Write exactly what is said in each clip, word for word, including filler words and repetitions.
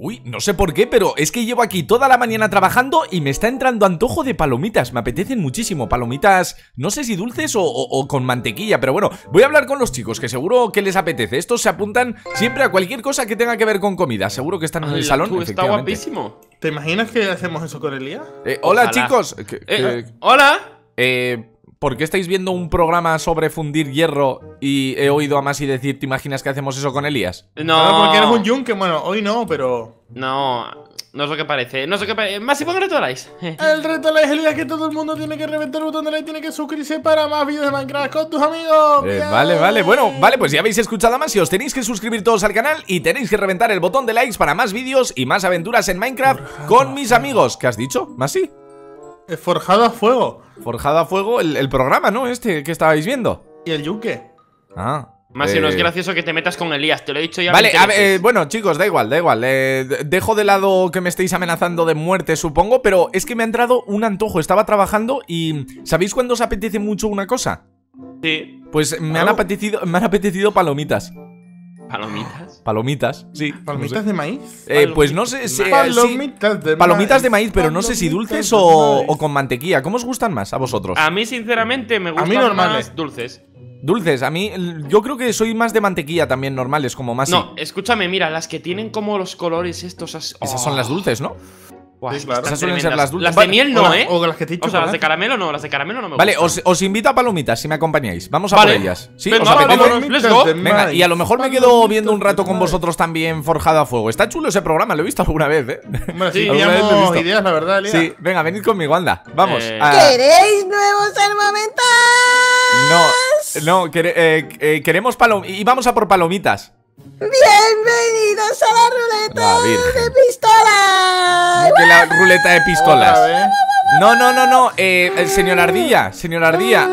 Uy, no sé por qué, pero es que llevo aquí toda la mañana trabajando y me está entrando antojo de palomitas. Me apetecen muchísimo, palomitas, no sé si dulces o, o, o con mantequilla, pero bueno, voy a hablar con los chicos, que seguro que les apetece. Estos se apuntan siempre a cualquier cosa que tenga que ver con comida, seguro que están en el salón, tú, está guapísimo. ¿Te imaginas que hacemos eso con Elías? Eh, hola, Ojalá. chicos. Que, eh, que, eh, hola. Eh... ¿Por qué estáis viendo un programa sobre fundir hierro y he oído a Masi decir, ¿te imaginas que hacemos eso con Elías? No, no, porque eres un yunque, bueno, hoy no, pero... No, no es lo que parece, no es lo que parece. Masi, pon reto like. El reto like, Elías, que todo el mundo tiene que reventar el botón de like, tiene que suscribirse para más vídeos de Minecraft con tus amigos. Eh, vale, vale, bueno, vale, pues ya habéis escuchado a Masi, os tenéis que suscribir todos al canal y tenéis que reventar el botón de likes para más vídeos y más aventuras en Minecraft con mis amigos. ¿Qué has dicho, Masi? Forjado a fuego. Forjado a fuego, el, el programa, ¿no? Este que estabais viendo. Y el yunque. Ah. Más eh... no es gracioso que te metas con Elías, te lo he dicho ya. Vale, a ver, eh, bueno, chicos, da igual, da igual. Eh, dejo de lado que me estéis amenazando de muerte, supongo, pero es que me ha entrado un antojo. Estaba trabajando y... ¿Sabéis cuándo os apetece mucho una cosa? Sí. Pues me, oh. han, apetecido, me han apetecido palomitas. ¿Palomitas? Palomitas, sí. ¿Palomitas no sé. de maíz? Eh, Palomita. Pues no sé. Si, palomitas sí, de maíz. Palomitas de maíz, pero no sé si dulces o, o con mantequilla. ¿Cómo os gustan más a vosotros? A mí, sinceramente, me gustan a mí normales. más dulces. Dulces, a mí, yo creo que soy más de mantequilla también, normales, como más. No, escúchame, mira, las que tienen como los colores estos. As... Oh. Esas son las dulces, ¿no? Wow, sí, claro. Esas suelen ser las dulces. Las de miel no, ¿eh? O las que te he dicho, o sea, ¿verdad? Las de caramelo no, las de caramelo no me vale, gustan. Vale, os, os invito a palomitas si me acompañáis. Vamos a vale. por ellas. Sí, venga, os vámonos, let's go. Venga, y a lo mejor me quedo viendo un rato con vosotros también forjado a fuego. Está chulo ese programa, lo he visto alguna vez, ¿eh? Bueno, sí, teníamos sí, ideas, la verdad, Elías. Sí, venga, venid conmigo, anda. Vamos. Eh. A... ¿Queréis nuevos armamentos? No, no, quere, eh, eh, queremos palomitas. Y vamos a por palomitas. Bienvenidos a la ruleta de pistolas. De la ruleta de pistolas. Hola, no, no, no, no. Eh, el señor Ardilla, señor Ardilla.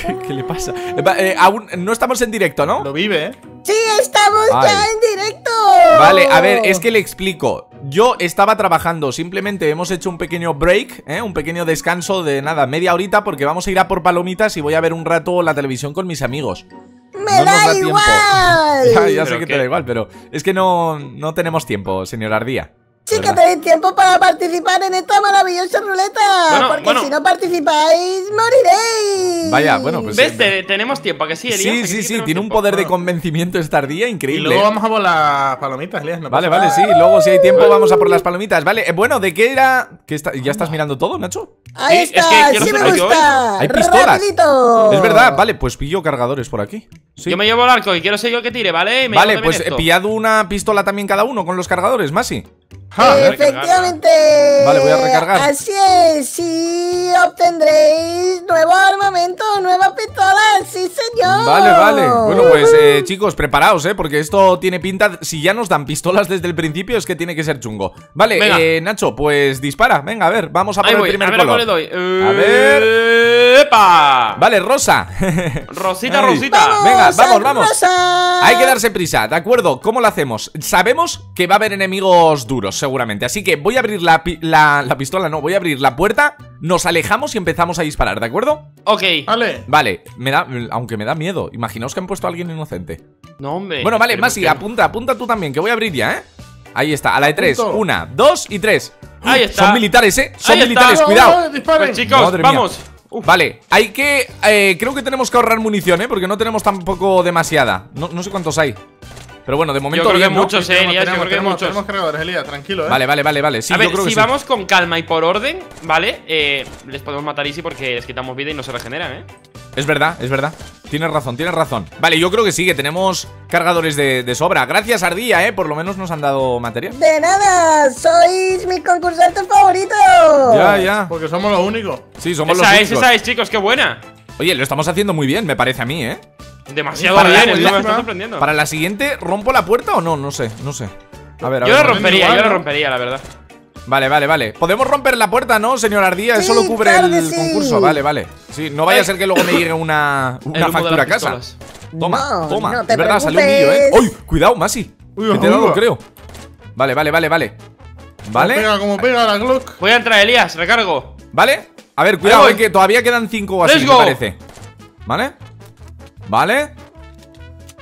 ¿Qué, qué le pasa? Eh, aún no estamos en directo, ¿no? Lo vive, ¿eh? Sí, estamos Ay. ya en directo. Vale, a ver, es que le explico. Yo estaba trabajando, simplemente hemos hecho un pequeño break, ¿eh? Un pequeño descanso de nada, media horita, porque vamos a ir a por palomitas y voy a ver un rato la televisión con mis amigos. ¡Me no da, da igual! Ya, ya sé que qué? te da igual, pero es que no, no tenemos tiempo, señor Ardilla. Sí que tenéis tiempo para participar en esta maravillosa ruleta, bueno, porque bueno. si no participáis, moriréis. Vaya, bueno, pues... ¿Ves? Eh, tenemos tiempo, ¿a que sí, Elías? Sí, sí, sí, sí tiene tiempo. un poder de convencimiento esta Ardilla increíble. Y luego vamos a por las palomitas, Elías. No vale, vale, sí, luego si hay tiempo vamos a por las palomitas. Vale, eh, bueno, ¿de qué era? ¿Qué está... ¿Ya estás mirando todo, Nacho? Ahí está, es que sí me gusta. Hay pistolas. Rapidito. Es verdad, vale, pues pillo cargadores por aquí. Sí. Yo me llevo el arco y quiero ser yo que tire, ¿vale? Me vale, pues he pillado una pistola también cada uno con los cargadores, Masi. Ah, efectivamente. Vale, voy a recargar. Así es, sí obtendréis nuevo armamento, nueva pistola, sí señor. Vale, vale. Bueno, pues eh, chicos, preparaos, eh, porque esto tiene pinta. Si ya nos dan pistolas desde el principio, es que tiene que ser chungo. Vale, eh, Nacho, pues dispara. Venga, a ver, vamos a por el primer color. A ver, ¿cómo le doy? Eh... A ver. ¡Epa! Vale, rosa. Rosita, Ay. rosita. Vamos, Venga, vamos, vamos. Rosa. Hay que darse prisa, ¿de acuerdo? ¿Cómo lo hacemos? Sabemos que va a haber enemigos duros, seguramente. Así que voy a abrir la, pi la, la pistola, no, voy a abrir la puerta. Nos alejamos y empezamos a disparar, ¿de acuerdo? Ok. Vale. Vale, me da, aunque me da miedo. Imaginaos que han puesto a alguien inocente. No, hombre. Bueno, vale, Masi, que... apunta, apunta tú también, que voy a abrir ya, ¿eh? Ahí está, a la de tres. Punto. Una, dos y tres. Ahí está. Son militares, ¿eh? Son Ahí militares, está. cuidado. Pues, chicos, Madre vamos. Mía. Uf. Vale, hay que... Eh, creo que tenemos que ahorrar munición, ¿eh? Porque no tenemos tampoco demasiada. No, no sé cuántos hay. Pero bueno, de momento... Yo creo bien, que ¿no? muchos, eh, Elías, yo creo que muchos. Tenemos cargadores, Elías, tranquilo, eh. Vale, vale, vale, vale. Sí, a yo ver, creo si que vamos sí. con calma y por orden, ¿vale? Eh, les podemos matar easy porque les quitamos vida y no se regeneran, ¿eh? Es verdad, es verdad. Tienes razón, tienes razón. Vale, yo creo que sí, que tenemos cargadores de, de sobra. Gracias, Ardilla, ¿eh? Por lo menos nos han dado material. De nada, sois mis concursantes favoritos. Ya, ya. Porque somos los únicos. Sí, somos esa los es, únicos. Esa es, chicos, qué buena. Oye, lo estamos haciendo muy bien, me parece a mí, ¿eh? Demasiado para bien, la, me está sorprendiendo. Para la siguiente, ¿rompo la puerta o no? No sé, no sé. A ver, a yo ver, la rompería, igual, yo la rompería, la verdad. Vale, vale, vale. Podemos romper la puerta, ¿no, señor Ardilla? Sí, Eso lo cubre claro el sí. concurso. Vale, vale. Sí, no vaya Ay. a ser que luego me llegue una, una factura a casa. Pistolas. Toma, no, toma. No es verdad, salió un vídeo, ¿eh? ¡Uy! Cuidado, Masi. Uy, que te lo creo. Vale, vale, vale, vale. Vale. Como pega, como pega la Glock. Voy a entrar, Elías, recargo. Vale. A ver, cuidado, eh, que todavía quedan cinco o así, me parece. Vale. Vale.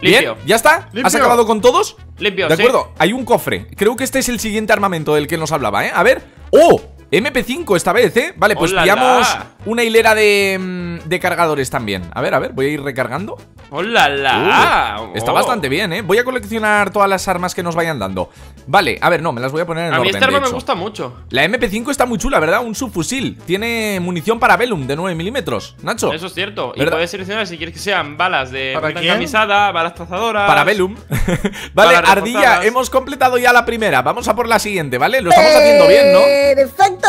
Bien, ya está. ¿Has acabado con todos? Limpio, de acuerdo, sí. Hay un cofre. Creo que este es el siguiente armamento del que nos hablaba, ¿eh? A ver. ¡Oh! eme pe cinco esta vez, ¿eh? Vale, pues Olala. pillamos una hilera de, de cargadores también. A ver, a ver, voy a ir recargando. ¡Hola! Uh, está oh. bastante bien, ¿eh? Voy a coleccionar todas las armas que nos vayan dando. Vale, a ver, no, me las voy a poner en orden. A mí esta arma me gusta mucho. La eme pe cinco está muy chula, ¿verdad? Un subfusil. Tiene munición Parabellum de nueve milímetros, Nacho. Eso es cierto. ¿Verdad? Y puedes seleccionar si quieres que sean balas de camisada, balas trazadoras. Parabellum. Vale, balas Ardilla, reforzadas. Hemos completado ya la primera. Vamos a por la siguiente, ¿vale? Lo estamos haciendo bien, ¿no? ¡Perfecto!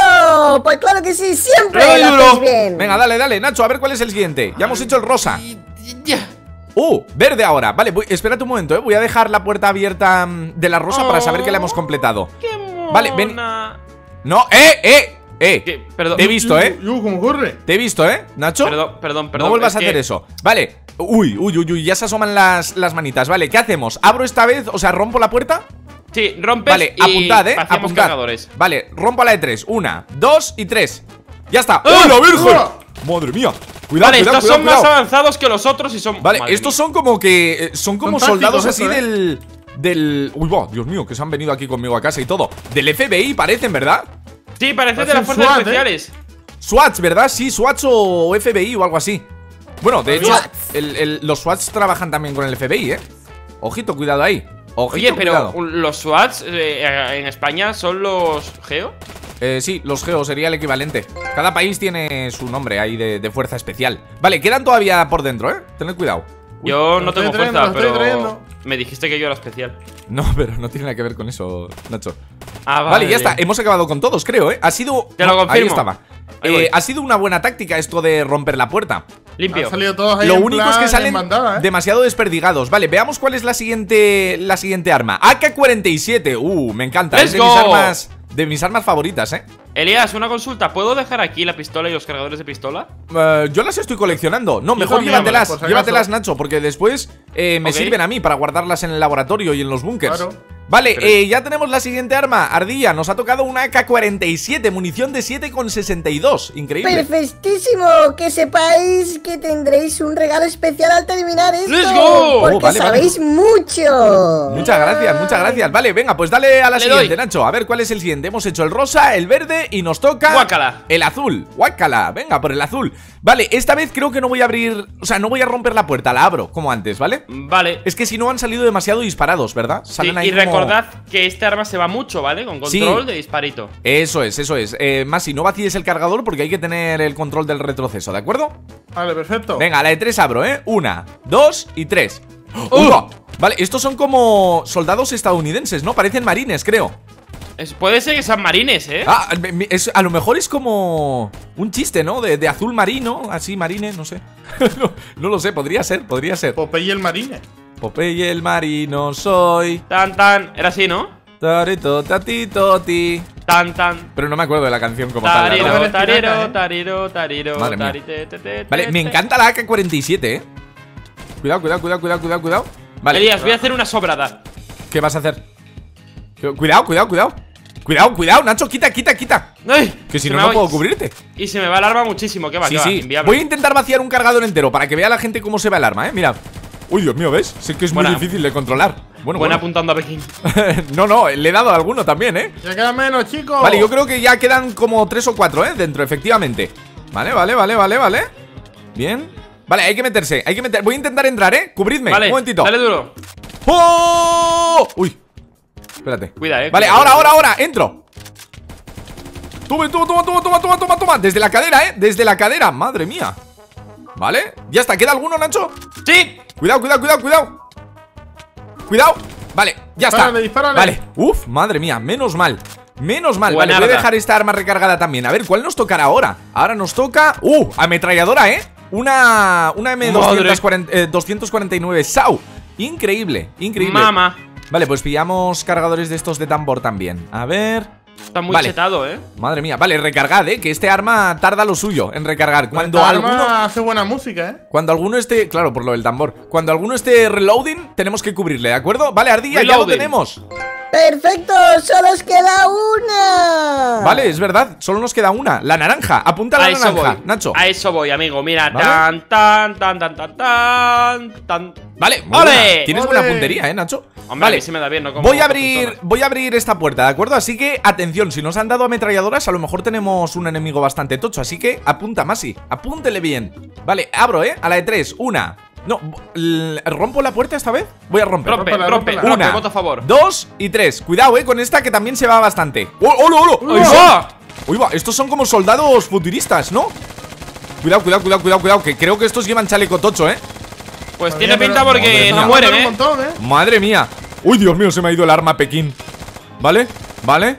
Pues claro que sí, siempre lo hacéis bien. Venga, dale, dale, Nacho, a ver cuál es el siguiente. Ya hemos hecho el rosa. Ya. ¡Uh! Verde ahora. Vale, voy, espérate un momento, ¿eh? Voy a dejar la puerta abierta de la rosa oh, para saber que la hemos completado. ¡Qué mona! Vale, ven. No, eh, eh, eh. ¿Qué? Perdón. Te he visto, ¿eh? Yo, yo, ¿cómo corre? Te he visto, ¿eh, Nacho? Perdón, perdón, perdón. No vuelvas es a hacer que... eso. Vale. Uy, uy, uy, uy. Ya se asoman las, las manitas. Vale, ¿qué hacemos? ¿Abro esta vez? O sea, ¿rompo la puerta? Sí, rompes. Vale, y apuntad, ¿eh? Apuntad. Cargadores. Vale, rompo a la de tres. Una, dos y tres. Ya está. ¡Oh, ¡oh la virgen! ¡Oh! ¡Madre mía! Cuidado, vale, cuidado, estos cuidado, son cuidado. más avanzados que los otros y son... Vale, Madre estos mía. son como que... Eh, son como son soldados así eso, ¿eh? del... Del... Uy, wow, Dios mío, que se han venido aquí conmigo a casa y todo. Del efe be i parecen, ¿verdad? Sí, parecen, parecen de las fuerzas especiales, ¿eh? SWATs, ¿verdad? Sí, SWATs o efe be i o algo así. Bueno, de hecho, el, el, los SWATs trabajan también con el efe be i, ¿eh? Ojito, cuidado ahí. Ojito, Oye, pero cuidado. los SWATs eh, en España son los Geo. Eh, sí, los Geo sería el equivalente. Cada país tiene su nombre ahí de, de fuerza especial. Vale, quedan todavía por dentro, ¿eh? Tened cuidado. Uy, yo no tengo fuerza, pero me dijiste que yo era especial. No, pero no tiene nada que ver con eso, Nacho. Ah, vale. Vale, ya está, hemos acabado con todos, creo, ¿eh? Ha sido... Te lo confirmo. Ahí estaba. Eh, ha sido una buena táctica esto de romper la puerta. Limpio. Lo único es que salen mandada, ¿eh? demasiado desperdigados. Vale, veamos cuál es la siguiente la siguiente arma. a ka cuarenta y siete. Uh, me encanta. Let's es de go. mis armas... De mis armas favoritas, ¿eh? Elías, una consulta. ¿Puedo dejar aquí la pistola y los cargadores de pistola? Uh, yo las estoy coleccionando. No, mejor Hijo llévatelas. Mío, llévatelas, Nacho, porque después eh, me okay. sirven a mí para guardarlas en el laboratorio y en los búnkers. Claro. Vale, Pero... eh, ya tenemos la siguiente arma. Ardilla, nos ha tocado una a ka cuarenta y siete, munición de siete coma sesenta y dos. Increíble. Perfectísimo. Que sepáis que tendréis un regalo especial al terminar esto. ¡Let's go! Porque oh, vale, sabéis vale. mucho. Muchas gracias, muchas gracias. Vale, venga, pues dale a la Le siguiente, doy. Nacho. A ver cuál es el siguiente. Hemos hecho el rosa, el verde y nos toca... Guácala. El azul. Guácala. Venga, por el azul. Vale, esta vez creo que no voy a abrir... O sea, no voy a romper la puerta. La abro, como antes, ¿vale? Vale. Es que si no han salido demasiado disparados, ¿verdad? Salen sí, ahí y como... Recordad que este arma se va mucho, ¿vale? Con control sí. de disparito. Eso es, eso es. Eh, Masi, no vacíes el cargador porque hay que tener el control del retroceso, ¿de acuerdo? Vale, perfecto. Venga, la de tres abro, ¿eh? Una, dos y tres. ¡Uh! ¡Ufa! Vale, estos son como soldados estadounidenses, ¿no? Parecen marines, creo. Es, puede ser que sean marines, ¿eh? Ah, es, a lo mejor es como un chiste, ¿no? De, de azul marino, así, marine, no sé. no, no lo sé, podría ser, podría ser. Popeye el marine. Popeye el marino soy. Tan tan, era así, ¿no? Tarito, tatito, ti. Tan tan. Pero no me acuerdo de la canción como tariro, tal. Tariro, ¿no? tariro, tariro, tariro, tarite, te, te, Vale, te, te. me encanta la a ka cuarenta y siete, eh. Cuidado, cuidado, cuidado, cuidado, cuidado, cuidado. Vale. Elías, voy a hacer una sobrada. ¿Qué vas a hacer? Cuidado, cuidado, cuidado. Cuidado, cuidado, Nacho, quita, quita, quita. Ay, que si no, no puedo cubrirte. Y se me va el arma muchísimo, que va, sí, que va, sí. Inviable. Voy a intentar vaciar un cargador entero para que vea la gente cómo se va el arma, eh. Mirad. Uy, Dios mío, ¿ves? Sé que es Buena. muy difícil de controlar. Bueno, Buena bueno. apuntando a Pekín. No, no, le he dado a alguno también, ¿eh? Ya quedan menos, chicos. Vale, yo creo que ya quedan como tres o cuatro, ¿eh? Dentro, efectivamente. Vale, vale, vale, vale, vale. Bien. Vale, hay que meterse, hay que meter. Voy a intentar entrar, ¿eh? Cubridme, vale, un momentito. Dale duro. ¡Oh! Uy. Espérate. Cuida, eh. Vale, cuida, ahora, cuida. ahora, ahora. Entro. Toma, toma, toma, toma, toma, toma, toma. Desde la cadera, ¿eh? Desde la cadera. Madre mía. Vale, ya está, ¿queda alguno, Nacho? Sí. Cuidado, cuidado, cuidado, cuidado. Cuidado. Vale, ya está. Párale, párale. Vale, uf, madre mía, menos mal. Menos mal, Buena vale, arda. voy a dejar esta arma recargada también. A ver, ¿cuál nos tocará ahora? Ahora nos toca, uh, ametralladora, ¿eh? Una, una eme doscientos cuarenta y nueve S A W. Increíble, increíble. Mama. Vale, pues pillamos cargadores de estos de tambor también. A ver... Está muy vale. chetado, ¿eh? Madre mía, vale, recargad, ¿eh? Que este arma tarda lo suyo en recargar. Cuando esta alguno arma hace buena música, ¿eh? Cuando alguno esté, claro, por lo del tambor. Cuando alguno esté reloading, tenemos que cubrirle, ¿de acuerdo? Vale, Ardilla, reloading. ya lo tenemos. Perfecto, solo nos queda una. Vale, es verdad, solo nos queda una. La naranja, apunta a la a naranja, voy. Nacho. A eso voy, amigo, mira, ¿Vale? tan, tan, tan, tan, tan, tan, tan. Vale, muy buena. Tienes buena puntería, ¿eh, Nacho? Hombre, vale, a mí sí me da bien, ¿no? Como voy a abrir, voy a abrir esta puerta, ¿de acuerdo? Así que, atención, si nos han dado ametralladoras, a lo mejor tenemos un enemigo bastante tocho. Así que, apunta, Masi, apúntele bien. Vale, abro, ¿eh? A la de tres, una. No, ¿rompo la puerta esta vez? Voy a romper. Rompe, rompe, rompe. Una, voto a favor. Dos y tres. Cuidado, eh, con esta que también se va bastante. ¡Oh, oh, oh! ¡Uy, va! Estos son como soldados futuristas, ¿no? Cuidado, cuidado, cuidado, cuidado, cuidado. Que creo que estos llevan chaleco tocho, eh. Pues tiene pinta porque no mueren, eh. Madre mía. Uy, Dios mío, se me ha ido el arma Pekín. Vale, vale,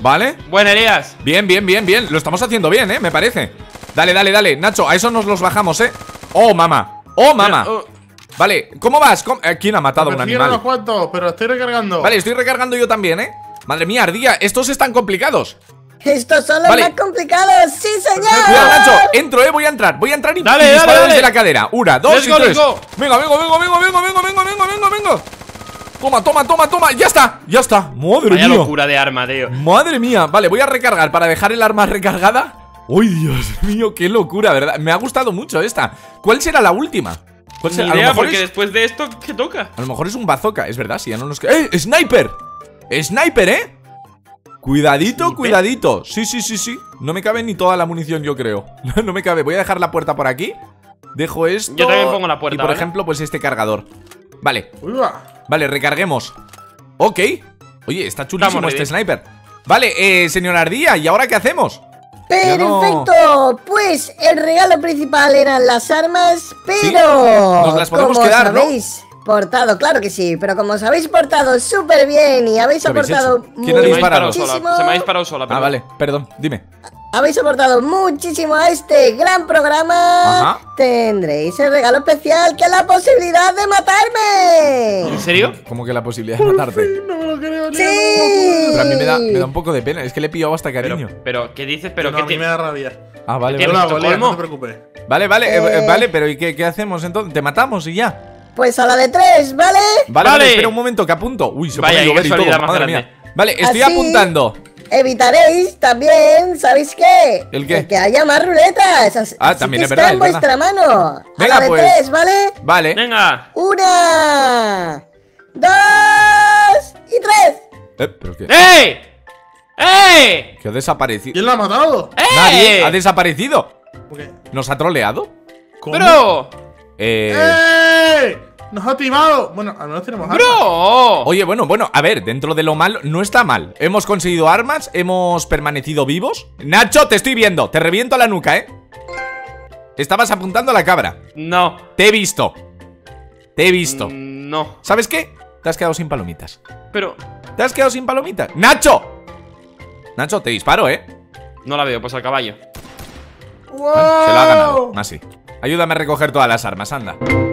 vale. Buena, Elías. Bien, bien, bien, bien. Lo estamos haciendo bien, eh, me parece. Dale, dale, dale. Nacho, a eso nos los bajamos, eh. Oh, mamá. ¡Oh, mamá! Uh, vale, ¿cómo vas? ¿Cómo? Eh, ¿Quién ha matado a un animal? Unos cuantos, pero estoy recargando. Vale, estoy recargando yo también, ¿eh? Madre mía, Ardilla, estos están complicados. Estos son los vale. más complicados, sí, señor. Cuidado, Nacho, entro, eh, voy a entrar, voy a entrar y dale, disparo dale, desde dale. la cadera. Una, dos let's y go, tres. Venga, vengo, vengo, vengo, vengo, vengo, vengo, vengo, vengo, vengo. Toma, toma, toma, toma, ya está, ya está. Madre Vaya mía. locura de arma, tío. Madre mía, vale, voy a recargar para dejar el arma recargada. ¡Uy, Dios mío! ¡Qué locura, verdad! Me ha gustado mucho esta. ¿Cuál será la última? ¿Cuál será? Ni idea, a lo mejor porque es... después de esto, ¿qué toca? A lo mejor es un bazooka, es verdad, si ya no nos queda. ¡Eh! ¡Sniper! ¡Sniper, eh! Cuidadito, ¿Sniper? cuidadito. Sí, sí, sí, sí. No me cabe ni toda la munición, yo creo. No me cabe. Voy a dejar la puerta por aquí. Dejo esto. Yo también pongo la puerta. Y por ¿vale? ejemplo, pues este cargador. Vale. Vale, recarguemos. Ok. Oye, está chulísimo este sniper. Vale, eh, señor Ardilla, ¿y ahora qué hacemos? Perfecto, no. pues el regalo principal eran las armas, pero sí, nos las podemos como quedar, os habéis ¿no? portado, claro que sí, pero como os habéis portado súper bien y habéis aportado ¿Quién muy muchísimo sola. Se me ha disparado sola, pero... Ah, vale, perdón, dime. Habéis aportado muchísimo a este gran programa. Ajá. Tendréis el regalo especial que es la posibilidad de matarme. ¿En serio? ¿Cómo que la posibilidad de matarte? Sí, no me lo creo, sí. No, pero a mí me da, me da un poco de pena. Es que le he pillado hasta cariño. Pero, pero ¿qué dices? Pero no, que a mí te... me da rabia. Ah, vale, ¿Te vale. Te vale, no te preocupes. Vale, vale, eh... vale, pero ¿y qué, qué hacemos entonces? Te matamos y ya. Pues a la de tres, ¿vale? Vale, vale. Espera un momento, que apunto. Uy, se Vaya, puede llover y todo, madre mía. Vale, estoy Así... apuntando. Evitaréis también, ¿sabéis qué? ¿El qué? El que haya más ruletas. Así ah, también que es verdad, está en es vuestra verdad. mano. Venga, a la de pues. tres, ¿vale? Vale. Venga. Una, dos y tres. Eh, ¿pero qué? ¡Ey! ¡Ey! Que ha desaparecido. ¿Quién la ha matado? ¡Ey! Nadie ha desaparecido. ¿Por qué? ¿Nos ha troleado? ¿Cómo? Pero... Eh... ¡Ey! Nos ha timado. Bueno, al menos tenemos armas. ¡Bro! Oye, bueno, bueno, a ver, dentro de lo malo no está mal. Hemos conseguido armas, hemos permanecido vivos. Nacho, te estoy viendo, te reviento la nuca, ¿eh? Estabas apuntando a la cabra. No. Te he visto. Te he visto. Mm, no. ¿Sabes qué? Te has quedado sin palomitas. Pero... Te has quedado sin palomitas. ¡Nacho! Nacho, te disparo, ¿eh? No la veo, pues al caballo. Wow. Bueno, se lo ha ganado, así. Ayúdame a recoger todas las armas, anda.